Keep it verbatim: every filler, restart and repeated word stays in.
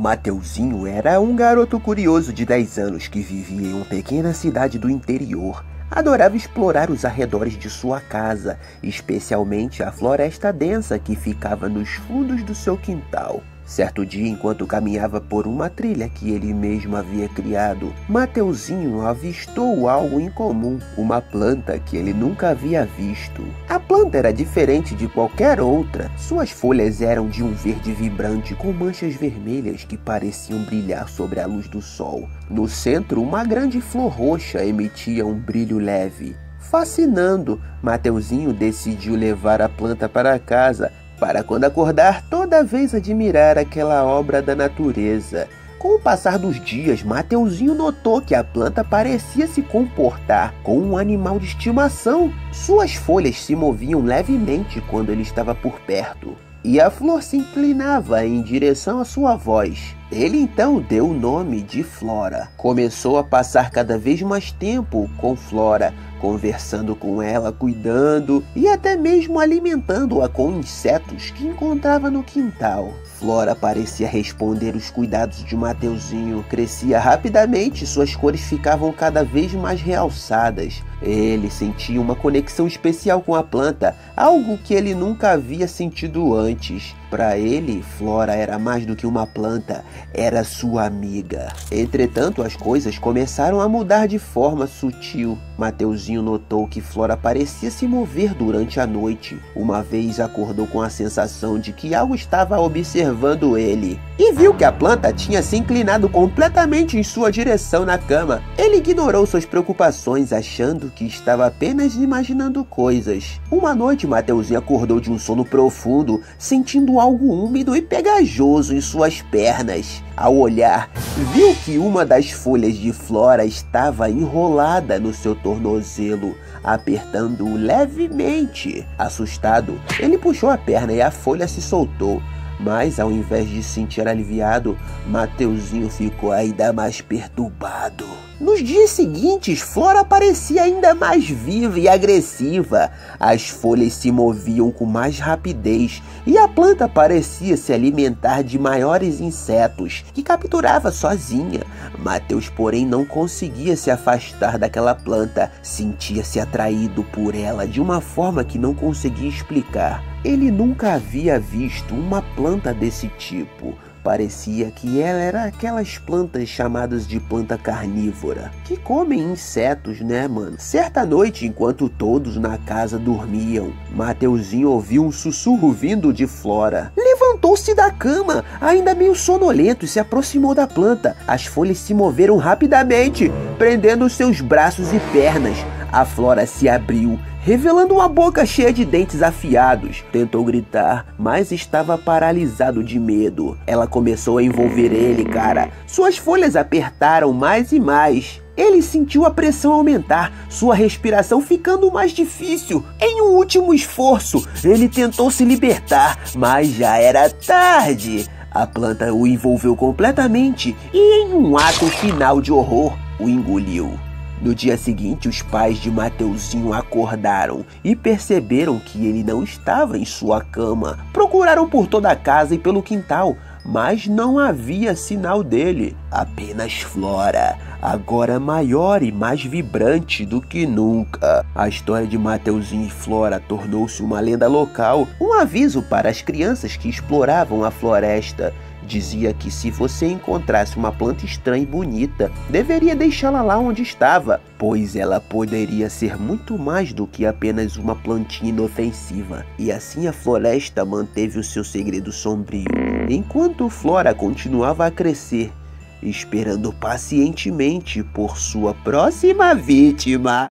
Mateuzinho era um garoto curioso de dez anos que vivia em uma pequena cidade do interior. Adorava explorar os arredores de sua casa, especialmente a floresta densa que ficava nos fundos do seu quintal. Certo dia, enquanto caminhava por uma trilha que ele mesmo havia criado, Mateuzinho avistou algo incomum, uma planta que ele nunca havia visto. A planta era diferente de qualquer outra. Suas folhas eram de um verde vibrante com manchas vermelhas que pareciam brilhar sobre a luz do sol. No centro, uma grande flor roxa emitia um brilho leve. Fascinando, Mateuzinho decidiu levar a planta para casa, para quando acordar, toda vez admirar aquela obra da natureza. Com o passar dos dias, Mateuzinho notou que a planta parecia se comportar como um animal de estimação. Suas folhas se moviam levemente quando ele estava por perto, e a flor se inclinava em direção à sua voz. Ele então deu o nome de Flora. Começou a passar cada vez mais tempo com Flora, conversando com ela, cuidando e até mesmo alimentando-a com insetos que encontrava no quintal. Flora parecia responder os cuidados de Mateuzinho, crescia rapidamente e suas cores ficavam cada vez mais realçadas. Ele sentia uma conexão especial com a planta, algo que ele nunca havia sentido antes. Para ele, Flora era mais do que uma planta, era sua amiga. Entretanto, as coisas começaram a mudar de forma sutil. Mateuzinho notou que Flora parecia se mover durante a noite. Uma vez acordou com a sensação de que algo estava observando ele, e viu que a planta tinha se inclinado completamente em sua direção na cama. Ele ignorou suas preocupações, achando que estava apenas imaginando coisas. Uma noite, Mateuzinho acordou de um sono profundo, sentindo algo úmido e pegajoso em suas pernas. Ao olhar, viu que uma das folhas de Flora estava enrolada no seu tornozelo, apertando-o levemente. Assustado, ele puxou a perna e a folha se soltou. Mas ao invés de se sentir aliviado, Mateuzinho ficou ainda mais perturbado. Nos dias seguintes, Flora parecia ainda mais viva e agressiva. As folhas se moviam com mais rapidez e a planta parecia se alimentar de maiores insetos, que capturava sozinha. Mateus, porém, não conseguia se afastar daquela planta. Sentia-se atraído por ela de uma forma que não conseguia explicar. Ele nunca havia visto uma planta desse tipo. Parecia que ela era aquelas plantas chamadas de planta carnívora, que comem insetos, né, mano? Certa noite, enquanto todos na casa dormiam, Mateuzinho ouviu um sussurro vindo de Flora. Levantou-se da cama, ainda meio sonolento, e se aproximou da planta. As folhas se moveram rapidamente, prendendo seus braços e pernas. A Flora se abriu, revelando uma boca cheia de dentes afiados. Tentou gritar, mas estava paralisado de medo. Ela começou a envolver ele, cara. Suas folhas apertaram mais e mais. Ele sentiu a pressão aumentar, sua respiração ficando mais difícil. Em um último esforço, ele tentou se libertar, mas já era tarde. A planta o envolveu completamente e, em um ato final de horror, o engoliu. No dia seguinte, os pais de Mateuzinho acordaram e perceberam que ele não estava em sua cama. Procuraram por toda a casa e pelo quintal, mas não havia sinal dele. Apenas Flora, agora maior e mais vibrante do que nunca. A história de Mateuzinho e Flora tornou-se uma lenda local, um aviso para as crianças que exploravam a floresta. Dizia que se você encontrasse uma planta estranha e bonita, deveria deixá-la lá onde estava, pois ela poderia ser muito mais do que apenas uma plantinha inofensiva. E assim a floresta manteve o seu segredo sombrio, enquanto Flora continuava a crescer, esperando pacientemente por sua próxima vítima.